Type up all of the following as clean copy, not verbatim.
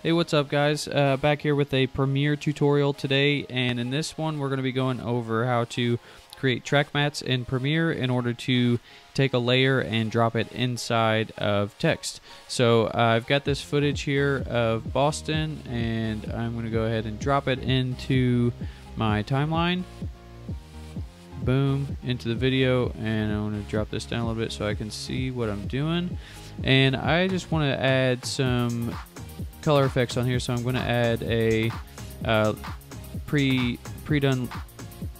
Hey, what's up guys? Back here with a Premiere tutorial today, and in this one we're going to be going over how to create track mats in Premiere in order to take a layer and drop it inside of text. So I've got this footage here of Boston, and I'm going to go ahead and drop it into my timeline. Boom, into the video, and I want to drop this down a little bit so I can see what I'm doing. And I just want to add some color effects on here, so I'm going to add a pre-done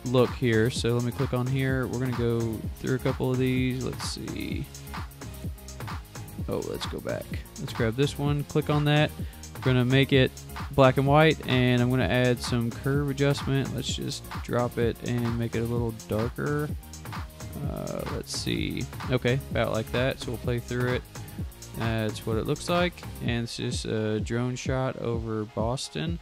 look here. So let me click on here. We're going to go through a couple of these. Let's see. Oh, let's go back. Let's grab this one. Click on that. We're going to make it black and white, and I'm going to add some curve adjustment. Let's just drop it and make it a little darker. Let's see. Okay, about like that. So we'll play through it. That's what it looks like, and it's just a drone shot over Boston.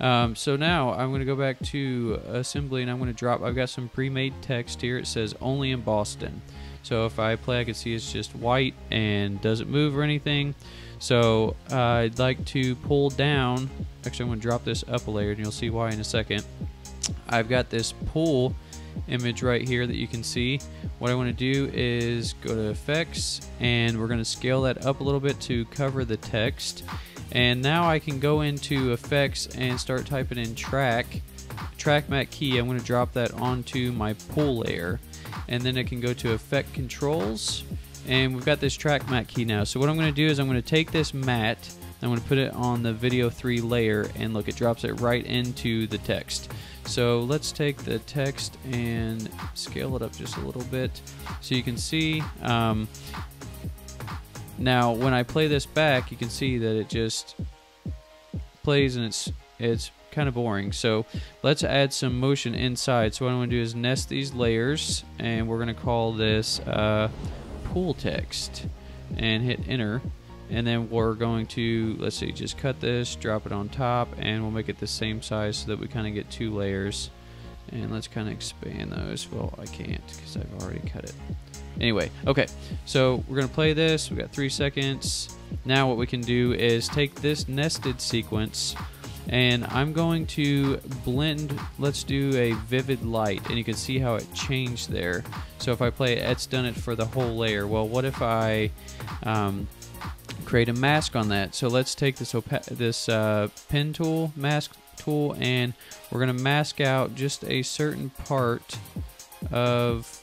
So now I'm going to go back to assembly, and I'm going to drop, I've got some pre-made text here. It says only in Boston. So if I play, I can see it's just white and doesn't move or anything. So I'd like to pull down, actually I'm going to drop this up a layer and you'll see why in a second. I've got this pull image right here that you can see. What I want to do is go to effects, and we're going to scale that up a little bit to cover the text. And now I can go into effects and start typing in track mat key. I'm going to drop that onto my pull layer, and then I can go to effect controls, and we've got this track mat key now. So what I'm going to do is I'm going to take this mat, I'm going to put it on the video 3 layer, and look, it drops it right into the text. So let's take the text and scale it up just a little bit so you can see. Now when I play this back, you can see that it just plays, and it's kind of boring. So let's add some motion inside. So what I'm going to do is nest these layers, and we're going to call this pull text, and hit enter. And then we're going to, let's see, just cut this, drop it on top, and we'll make it the same size so that we kind of get 2 layers. And let's kind of expand those. Well, I can't because I've already cut it. Anyway, okay, so we're going to play this. We've got 3 seconds. Now what we can do is take this nested sequence, and I'm going to blend. Let's do a vivid light, and you can see how it changed there. So if I play it, it's done it for the whole layer. Well, what if I create a mask on that? So let's take this pen tool, mask tool, and we're going to mask out just a certain part of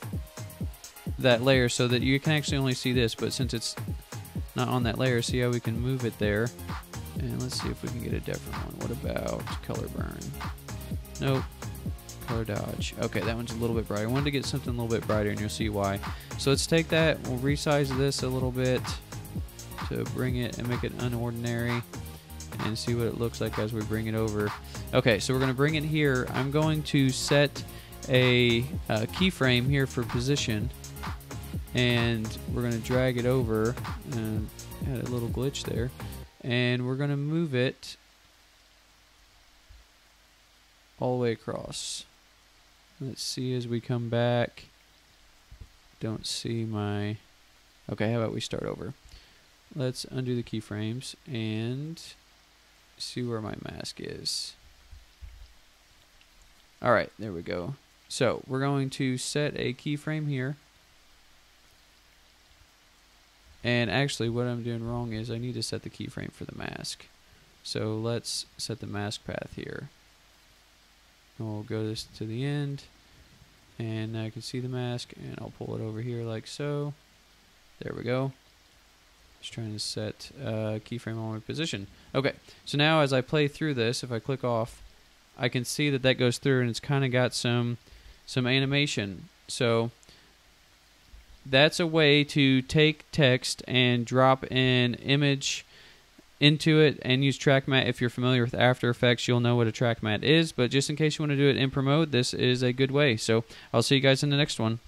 that layer so that you can actually only see this, but since it's not on that layer, see how we can move it there. And let's see if we can get a different one. What about color burn? Nope. Color dodge. Okay, that one's a little bit brighter. I wanted to get something a little bit brighter, and you'll see why. So let's take that, we'll resize this a little bit to bring it and make it unordinary, and see what it looks like as we bring it over. Okay, so we're going to bring it here. I'm going to set a keyframe here for position, and we're going to drag it over, and had a little glitch there, and we're going to move it all the way across. Let's see as we come back. Don't see my... Okay, how about we start over? Let's undo the keyframes and see where my mask is. Alright, there we go. So we're going to set a keyframe here. And actually what I'm doing wrong is I need to set the keyframe for the mask. So let's set the mask path here. And we'll go this to the end. And now I can see the mask, and I'll pull it over here like so. There we go. Just trying to set keyframe on my position. Okay, so now as I play through this, if I click off, I can see that that goes through, and it's kind of got some animation. So that's a way to take text and drop an image into it and use track mat. If you're familiar with After Effects, you'll know what a track mat is, but just in case you want to do it in Premiere, this is a good way. So I'll see you guys in the next one.